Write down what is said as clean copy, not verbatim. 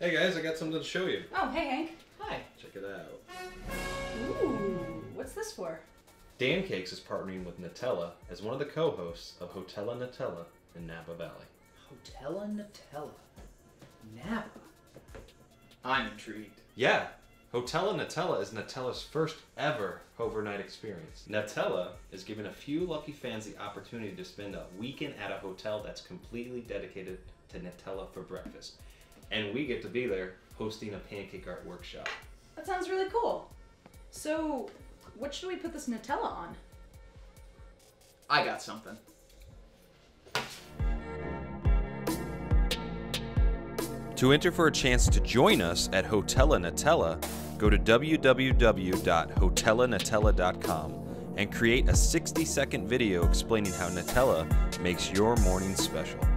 Hey guys, I got something to show you. Oh, hey Hank. Hi. Check it out. Ooh, what's this for? Dancakes is partnering with Nutella as one of the co-hosts of Hotella Nutella in Napa Valley. Hotella Nutella? Napa? I'm intrigued. Yeah. Hotella Nutella is Nutella's first ever overnight experience. Nutella is giving a few lucky fans the opportunity to spend a weekend at a hotel that's completely dedicated to Nutella for breakfast. And we get to be there hosting a pancake art workshop. That sounds really cool. So, what should we put this Nutella on? I got something. To enter for a chance to join us at Hotella Nutella, go to www.hotellanutella.com and create a 60-second video explaining how Nutella makes your morning special.